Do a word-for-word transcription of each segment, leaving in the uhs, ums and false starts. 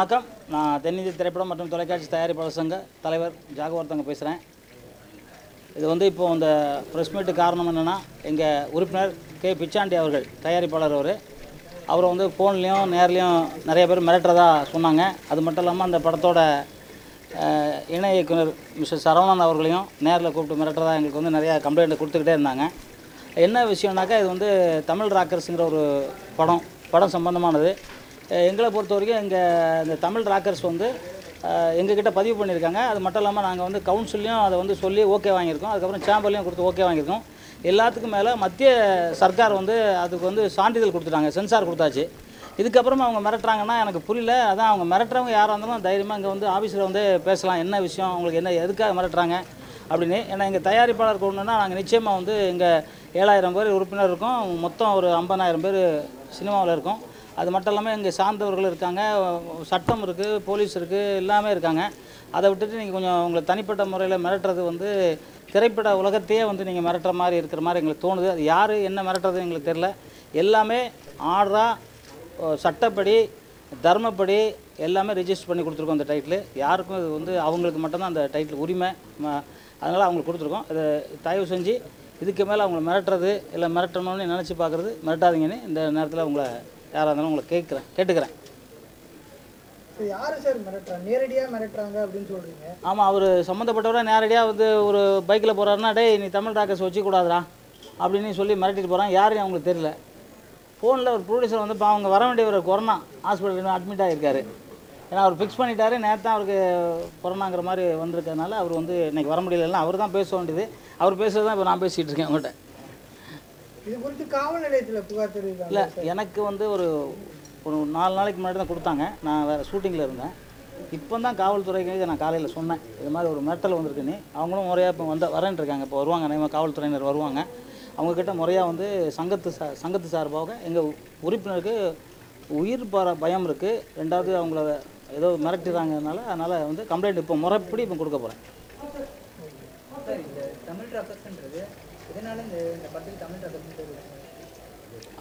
வணக்கம் நான் தென்னிந்திய திரைப்படம் மற்றும் தொலைக்காட்சி தயாரிப்பாளர் சங்க தலைவர் ஜாகவர்தங்க பேசுகிறேன் இது வந்து இப்போ அந்த பிரஸ் மீட் காரணம் என்னன்னா எங்க உறுப்பினர் கே பிச்சாண்டி அவர்கள் தயாரிப்பாளர் அவரு அவர் வந்து ஃபோன்லயும் நேர்லயும் நிறைய பேர் மிரட்டறதா சொன்னாங்க அது மட்டும் இல்லாம அந்த படத்தோட இணை இயக்குனர் மிஸ்டர் சரவணன் அவர்களையும் நேர்ல கூப்பிட்டு மிரட்டறதா எங்களுக்கு வந்து நிறைய கம்ப்ளைண்ட் கொடுத்துக்கிட்டே இருந்தாங்க என்ன விஷயம்னாக்கா இது வந்து தமிழ் ராக்கர்ஸ்ங்கற ஒரு படம் படம் சம்பந்தமானது எங்களை பொறுத்த வரைக்கும் எங்கள் இந்த தமிழ் ராக்கர்ஸ் வந்து எங்ககிட்ட பதிவு பண்ணியிருக்காங்க அது மட்டும் இல்லாமல் நாங்கள் வந்து கவுன்சிலையும் அதை வந்து சொல்லி ஓகே வாங்கியிருக்கோம் அதுக்கப்புறம் சேம்பர்லையும் கொடுத்து ஓகே வாங்கியிருக்கோம் எல்லாத்துக்கும் மேலே மத்திய சர்க்கார் வந்து அதுக்கு வந்து சான்றிதழ் கொடுத்துட்டாங்க சென்சார் கொடுத்தாச்சு இதுக்கப்புறமா அவங்க மிரட்டுறாங்கன்னா எனக்கு புரியல அதான் அவங்க மிரட்டுறவங்க யாராக இருந்தாலும் தைரியமாக இங்கே வந்து ஆஃபீஸில் வந்து பேசலாம் என்ன விஷயம் அவங்களுக்கு என்ன எதுக்காக மிரட்டுறாங்க அப்படின்னு ஏன்னா எங்கள் தயாரிப்பாளர் கொண்டுன்னா நாங்கள் நிச்சயமாக வந்து எங்கள் ஏழாயிரம் பேர் உறுப்பினர் இருக்கோம் மொத்தம் ஒரு ஐம்பதாயிரம் பேர் சினிமாவில் இருக்கோம் அது மட்டும் இல்லாமல் இங்கே சார்ந்தவர்கள் இருக்காங்க சட்டம் இருக்குது போலீஸ் இருக்குது எல்லாமே இருக்காங்க அதை விட்டுட்டு நீங்கள் கொஞ்சம் உங்களை தனிப்பட்ட முறையில் மிரட்டுறது வந்து திரைப்பட உலகத்தையே வந்து நீங்கள் மிரட்டுற மாதிரி இருக்கிற மாதிரி எங்களுக்கு தோணுது அது யார் என்ன மிரட்டுறதுன்னு எங்களுக்கு தெரியல எல்லாமே ஆர்டராக சட்டப்படி தர்மப்படி எல்லாமே ரிஜிஸ்டர் பண்ணி கொடுத்துருக்கோம் அந்த டைட்டில் யாருக்கும் இது வந்து அவங்களுக்கு மட்டும்தான் அந்த டைட்டில் உரிமை அதனால் அவங்களுக்கு கொடுத்துருக்கோம் இது தயவு செஞ்சு இதுக்கு மேலே அவங்களை மிரட்டுறது இல்லை மிரட்டணும்னு நினச்சி பார்க்குறது மிரட்டாதீங்கன்னு இந்த நேரத்தில் உங்களை யாராக இருந்தாலும் உங்களை கேட்குறேன் கேட்டுக்கிறேன் யார் சார் மிரட்டுறாங்க நேரடியாக மிரட்டுறாங்க அப்படின்னு சொல்கிறீங்க ஆமாம் அவர் சம்மந்தப்பட்டவரை நேரடியாக வந்து ஒரு பைக்கில் போகிறாருன்னா டே நீ தமிழ் ராக்கர்ஸ் வச்சுக்கூடாதுடா அப்படின்னு சொல்லி மிரட்டிட்டு போகிறான் யாருன்னு அவங்களுக்கு தெரியல ஃபோனில் ஒரு ப்ரொடியூசர் வந்து இப்போ அவங்க வர வேண்டியவர் கொரோனா ஹாஸ்பிட்டலில் அட்மிட் ஆகியிருக்காரு ஏன்னா அவர் ஃபிக்ஸ் பண்ணிட்டாரு நேற்று தான் அவருக்கு கொரோனாங்கிற மாதிரி வந்திருக்கிறதுனால அவர் வந்து இன்னைக்கு வர முடியலன்னா அவர் தான் பேச வேண்டியது அவர் பேசுறது தான் இப்போ நான் பேசிகிட்டு இருக்கேன் அவங்கள்ட்ட இது குறித்து காவல் நிலையத்தில் புகார் தெரிவித்தாங்க இல்லை எனக்கு வந்து ஒரு ஒரு நாலு நாளைக்கு முன்னாடி தான் கொடுத்தாங்க நான் வேறு ஷூட்டிங்கில் இருந்தேன் இப்போ தான் காவல்துறைக்கு நான் காலையில் சொன்னேன் இது மாதிரி ஒரு மிரட்டல் வந்திருக்குன்னு அவங்களும் முறையாக இப்போ வந்த வரேன்னு இருக்காங்க இப்போ வருவாங்க நம்ம காவல்துறையினர் வருவாங்க அவங்கக்கிட்ட முறையாக வந்து சங்கத்து சா சங்கத்து சார்பாக எங்கள் உறுப்பினருக்கு உயிர் பார பயம் இருக்குது ரெண்டாவது அவங்கள ஏதோ மிரட்டுறாங்கனால அதனால் வந்து கம்ப்ளைண்ட் இப்போ முறைப்படி இப்போ கொடுக்க போகிறேன்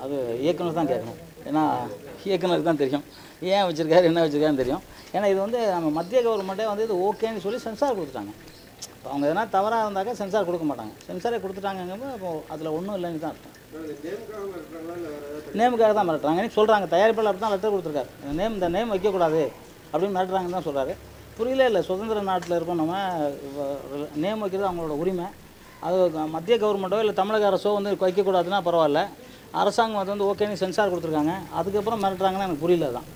அது இயக்குனர் தான் கேட்கணும் ஏன்னா இயக்குனருக்கு தான் தெரியும் ஏன் வச்சுருக்காரு என்ன வச்சுருக்காருன்னு தெரியும் ஏன்னா இது வந்து நம்ம மத்திய கவர்மெண்ட்டே வந்து இது ஓகேன்னு சொல்லி சென்சார் கொடுத்துட்டாங்க இப்போ அவங்க எதனா தவறாக இருந்தாக்கா சென்சார் கொடுக்க மாட்டாங்க சென்சாரே கொடுத்துட்டாங்கங்கிறப்போ அப்போது அதில் ஒன்றும் இல்லைன்னு தான் அர்த்தம் நேமுக்காக தான் மிரட்டுறாங்கன்னு சொல்கிறாங்க தயாரிப்பாளர் தான் லெட்டர் கொடுத்துருக்காரு நேம் இந்த நேம் வைக்கக்கூடாது அப்படின்னு மிரட்டுறாங்கன்னு தான் சொல்கிறாரு புரியல இல்லை சுதந்திர நாட்டில் இருக்கோம் நம்ம நேம் வைக்கிறது அவங்களோட உரிமை அது மத்திய கவர்மெண்ட்டோ இல்லை தமிழக அரசோ வந்து வைக்கக்கூடாதுன்னா பரவாயில்ல அரசாங்கம் அது வந்து ஓகேன்னு சென்சார் கொடுத்துருக்காங்க அதுக்கப்புறம் மிரட்டுறாங்கன்னா எனக்கு புரியல தான்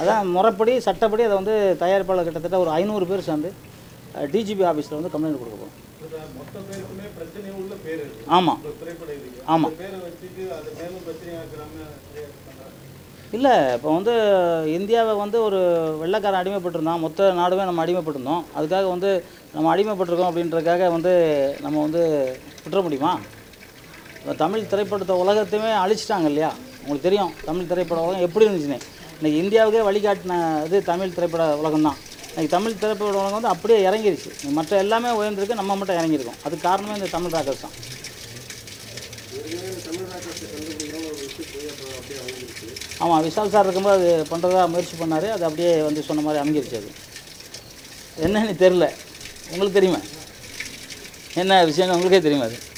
அதான் முறைப்படி சட்டப்படி அதை வந்து தயாரிப்பாளர் கிட்டத்தட்ட ஒரு ஐநூறு பேர் சேர்ந்து டிஜிபி ஆஃபீஸில் வந்து கம்ப்ளைண்ட் கொடுக்க போகிறோம் ஆமாம் ஆமாம் இல்லை இப்போ வந்து இந்தியாவை வந்து ஒரு வெள்ளைக்காரன் அடிமைப்பட்டிருந்தோம் மொத்த நாடுமே நம்ம அடிமைப்பட்டிருந்தோம் அதுக்காக வந்து நம்ம அடிமைப்பட்டிருக்கோம் அப்படின்றதுக்காக வந்து நம்ம வந்து விட்டுற முடியுமா இப்போ தமிழ் திரைப்படத்தை உலகத்தையுமே அழிச்சிட்டாங்க இல்லையா உங்களுக்கு தெரியும் தமிழ் திரைப்பட உலகம் எப்படி இருந்துச்சுன்னு இன்றைக்கி இந்தியாவுக்கே வழிகாட்டின இது தமிழ் திரைப்பட உலகம்தான் இன்றைக்கி தமிழ் திரைப்பட உலகம் வந்து அப்படியே இறங்கிருச்சு மற்ற எல்லாமே உயர்ந்திருக்கு நம்ம மட்டும் இறங்கியிருக்கோம் அதுக்கு காரணமே இந்த தமிழ் ராக்கர்ஸ் தான் ஆமாம் விஷால் சார் இருக்கும்போது அது பண்ணுறதா முயற்சி பண்ணார் அது அப்படியே வந்து சொன்ன மாதிரி அமைஞ்சிருச்சு அது என்னன்னு தெரில உங்களுக்கு தெரியுமா என்ன விஷயம்னு உங்களுக்கே தெரியுமா அது